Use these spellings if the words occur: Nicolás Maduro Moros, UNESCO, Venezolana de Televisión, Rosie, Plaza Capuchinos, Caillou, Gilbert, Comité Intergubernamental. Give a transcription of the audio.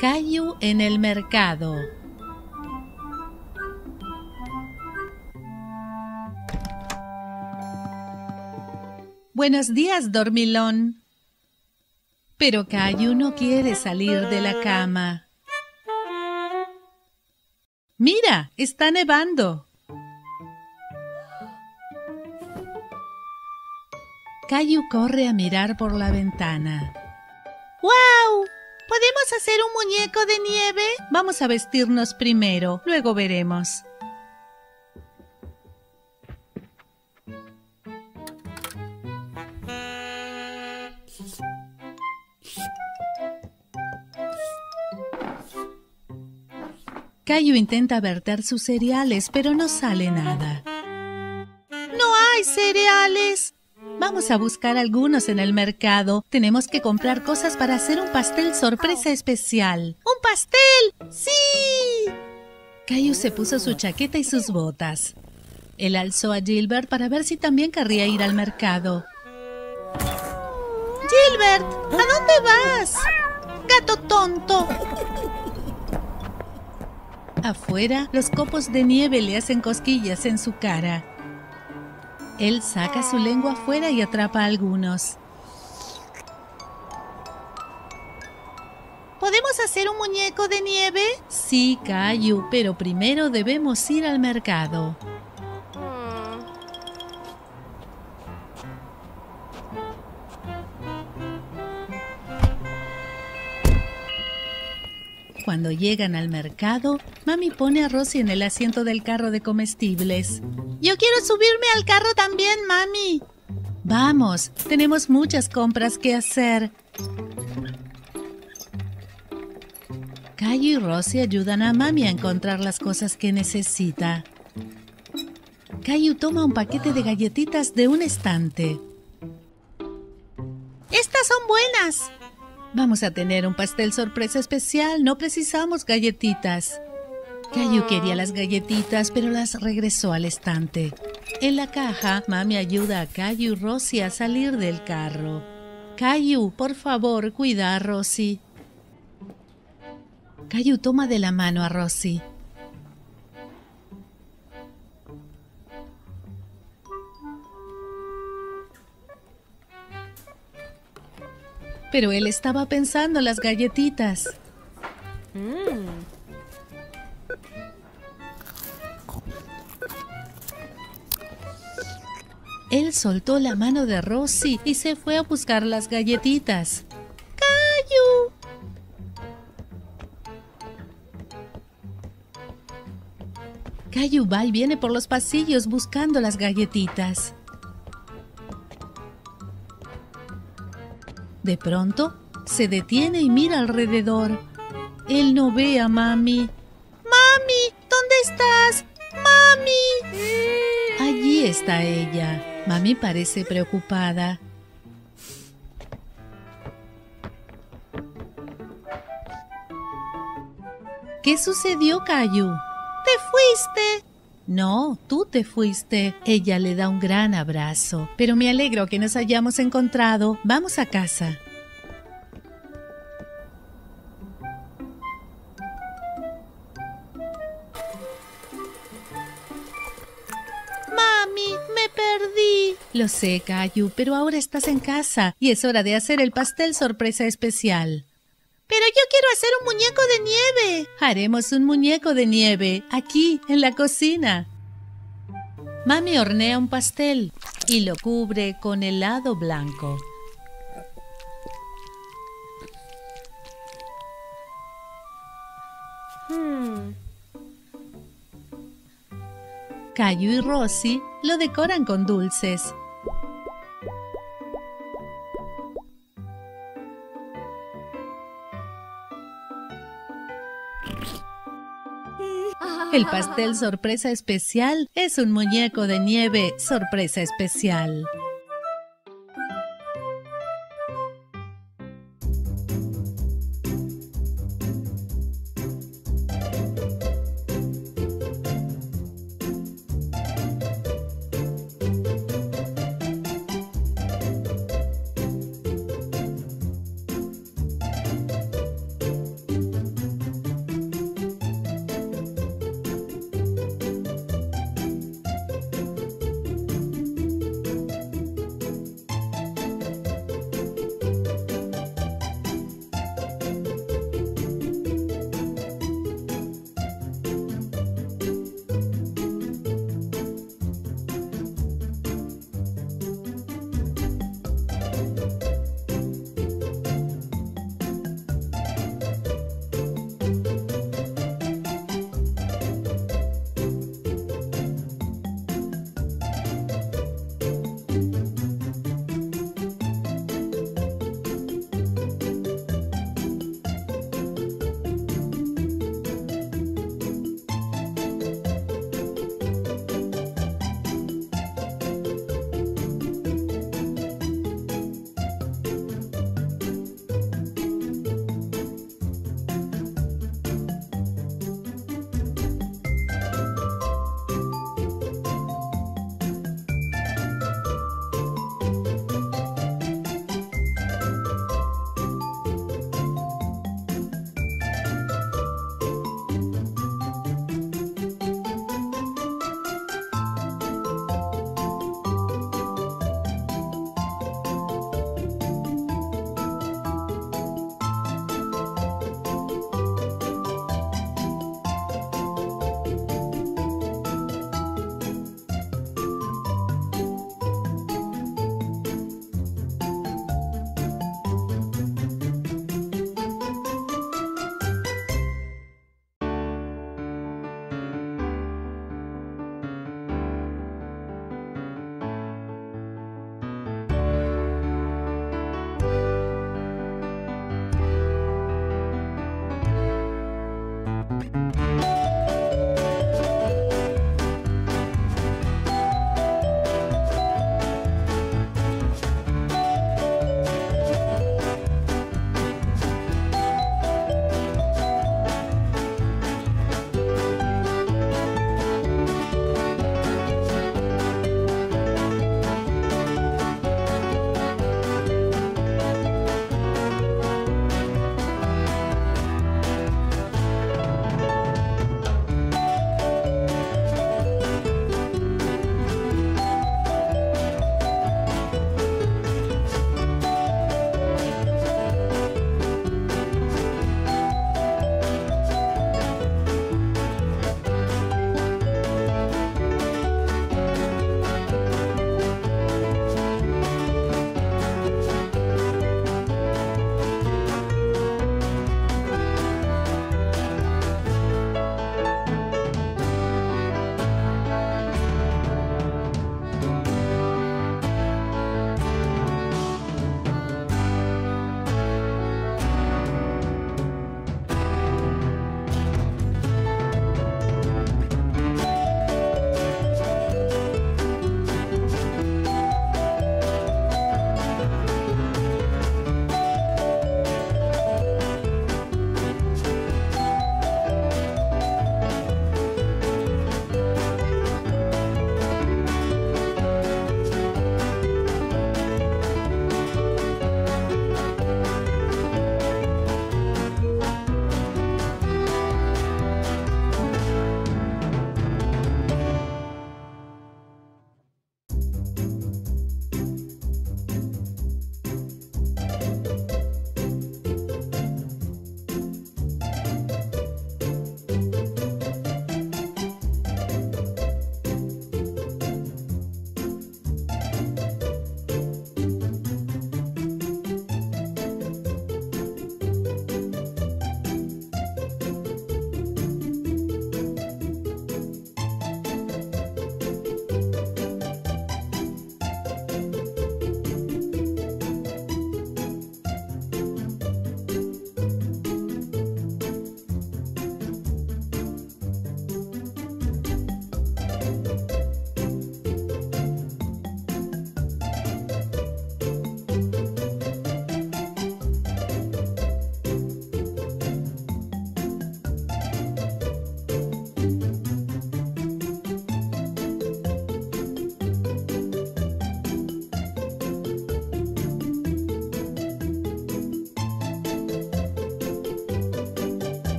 Caillou en el mercado. Buenos días, dormilón. Pero Caillou no quiere salir de la cama. ¡Mira! ¡Está nevando! Caillou corre a mirar por la ventana. ¡Guau! ¿Podemos hacer un muñeco de nieve? Vamos a vestirnos primero, luego veremos. Caillou intenta verter sus cereales, pero no sale nada. ¡No hay cereales! Vamos a buscar algunos en el mercado. Tenemos que comprar cosas para hacer un pastel sorpresa especial. ¡Un pastel! ¡Sí! Caillou se puso su chaqueta y sus botas. Él alzó a Gilbert para ver si también querría ir al mercado. ¡Gilbert! ¿A dónde vas? ¡Gato tonto! Afuera, los copos de nieve le hacen cosquillas en su cara. Él saca su lengua afuera y atrapa a algunos. ¿Podemos hacer un muñeco de nieve? Sí, Caillou, pero primero debemos ir al mercado. Cuando llegan al mercado, Mami pone a Rosie en el asiento del carro de comestibles. ¡Yo quiero subirme al carro también, Mami! ¡Vamos! Tenemos muchas compras que hacer. Caillou y Rosie ayudan a Mami a encontrar las cosas que necesita. Caillou toma un paquete de galletitas de un estante. ¡Estas son buenas! Vamos a tener un pastel sorpresa especial. No precisamos galletitas. Caillou quería las galletitas, pero las regresó al estante. En la caja, Mami ayuda a Caillou y Rosie a salir del carro. Caillou, por favor, cuida a Rosie. Caillou toma de la mano a Rosie. Pero él estaba pensando en las galletitas. Él soltó la mano de Rosie y se fue a buscar las galletitas. ¡Caillou! Caillou va y viene por los pasillos buscando las galletitas. De pronto, se detiene y mira alrededor. Él no ve a Mami. ¡Mami! ¿Dónde estás? ¡Mami! Allí está ella. Mami parece preocupada. ¿Qué sucedió, Caillou? ¡Te fuiste! No, tú te fuiste. Ella le da un gran abrazo. Pero me alegro que nos hayamos encontrado. Vamos a casa. Mami, me perdí. Lo sé, Caillou, pero ahora estás en casa y es hora de hacer el pastel sorpresa especial. ¡Pero yo quiero hacer un muñeco de nieve! Haremos un muñeco de nieve, aquí, en la cocina. Mami hornea un pastel y lo cubre con helado blanco. Caillou y Rosie lo decoran con dulces. El pastel sorpresa especial es un muñeco de nieve sorpresa especial.